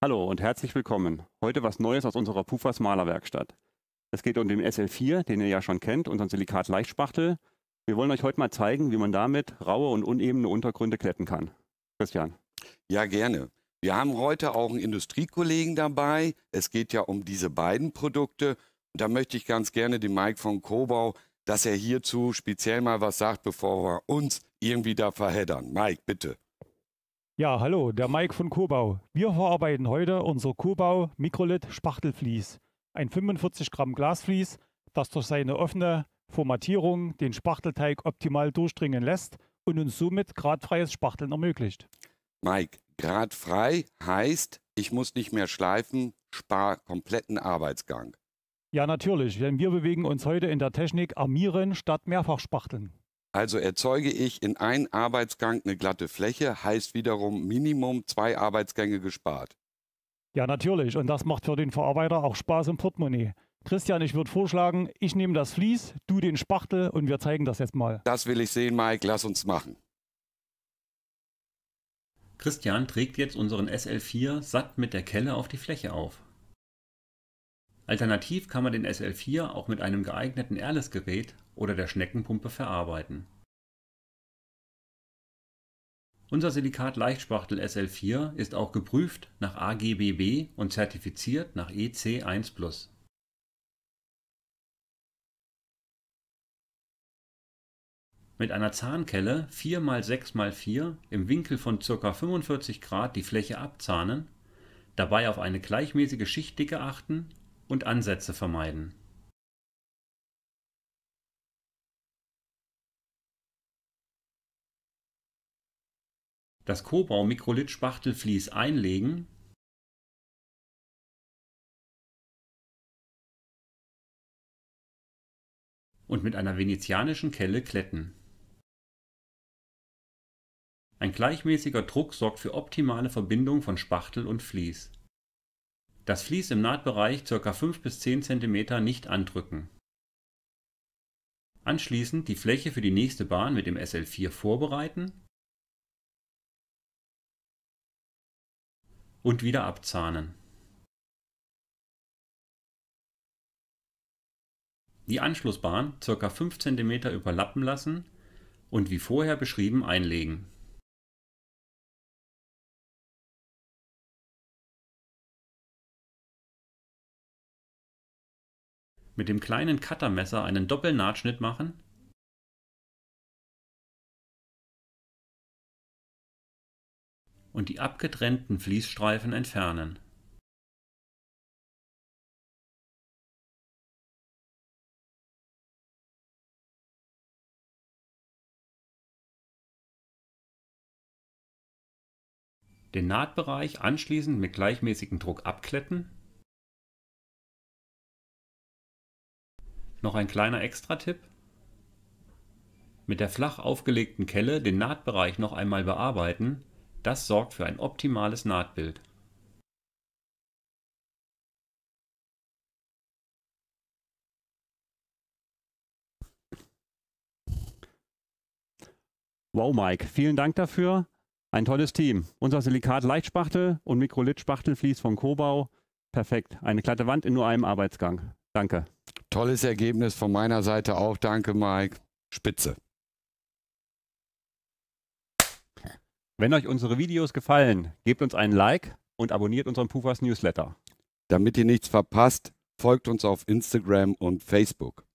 Hallo und herzlich willkommen. Heute was Neues aus unserer Pufas Malerwerkstatt. Es geht um den SL4, den ihr ja schon kennt, unseren Silikat Leichtspachtel. Wir wollen euch heute mal zeigen, wie man damit raue und unebene Untergründe glätten kann. Christian. Ja, gerne. Wir haben heute auch einen Industriekollegen dabei. Es geht ja um diese beiden Produkte. Und da möchte ich ganz gerne den Mike von KOBAU, dass er hierzu speziell mal was sagt, bevor wir uns irgendwie da verheddern. Mike, bitte. Ja, hallo, der Mike von KOBAU. Wir verarbeiten heute unser KOBAU Microlith Spachtelvlies. Ein 45 Gramm Glasvlies, das durch seine offene Formatierung den Spachtelteig optimal durchdringen lässt und uns somit gradfreies Spachteln ermöglicht. Mike, gradfrei heißt, ich muss nicht mehr schleifen, spare kompletten Arbeitsgang. Ja, natürlich, denn wir bewegen uns heute in der Technik Armieren statt Mehrfachspachteln. Also erzeuge ich in einen Arbeitsgang eine glatte Fläche, heißt wiederum Minimum 2 Arbeitsgänge gespart. Ja, natürlich. Und das macht für den Verarbeiter auch Spaß im Portemonnaie. Christian, ich würde vorschlagen, ich nehme das Vlies, du den Spachtel und wir zeigen das jetzt mal. Das will ich sehen, Mike. Lass uns machen. Christian trägt jetzt unseren SL4 satt mit der Kelle auf die Fläche auf. Alternativ kann man den SL4 auch mit einem geeigneten Airless-Gerät oder der Schneckenpumpe verarbeiten. Unser Silikat-Leichtspachtel SL4 ist auch geprüft nach AGBB und zertifiziert nach EC1+. Mit einer Zahnkelle 4 × 6 × 4 im Winkel von ca. 45 Grad die Fläche abzahnen, dabei auf eine gleichmäßige Schichtdicke achten und Ansätze vermeiden. Das KOBAU Microlith Spachtelvlies einlegen und mit einer venezianischen Kelle glätten. Ein gleichmäßiger Druck sorgt für optimale Verbindung von Spachtel und Vlies. Das Vlies im Nahtbereich ca. 5 bis 10 cm nicht andrücken. Anschließend die Fläche für die nächste Bahn mit dem SL4 vorbereiten und wieder abzahnen. Die Anschlussbahn ca. 5 cm überlappen lassen und wie vorher beschrieben einlegen. Mit dem kleinen Cuttermesser einen Doppelnahtschnitt machen und die abgetrennten Vliesstreifen entfernen. Den Nahtbereich anschließend mit gleichmäßigem Druck abglätten. Noch ein kleiner Extra-Tipp: mit der flach aufgelegten Kelle den Nahtbereich noch einmal bearbeiten. Das sorgt für ein optimales Nahtbild. Wow, Mike, vielen Dank dafür. Ein tolles Team. Unser Silikat Leichtspachtel und Microlith Spachtelvlies von KOBAU. Perfekt. Eine glatte Wand in nur einem Arbeitsgang. Danke. Tolles Ergebnis von meiner Seite auch. Danke, Mike. Spitze. Wenn euch unsere Videos gefallen, gebt uns einen Like und abonniert unseren Pufas Newsletter. Damit ihr nichts verpasst, folgt uns auf Instagram und Facebook.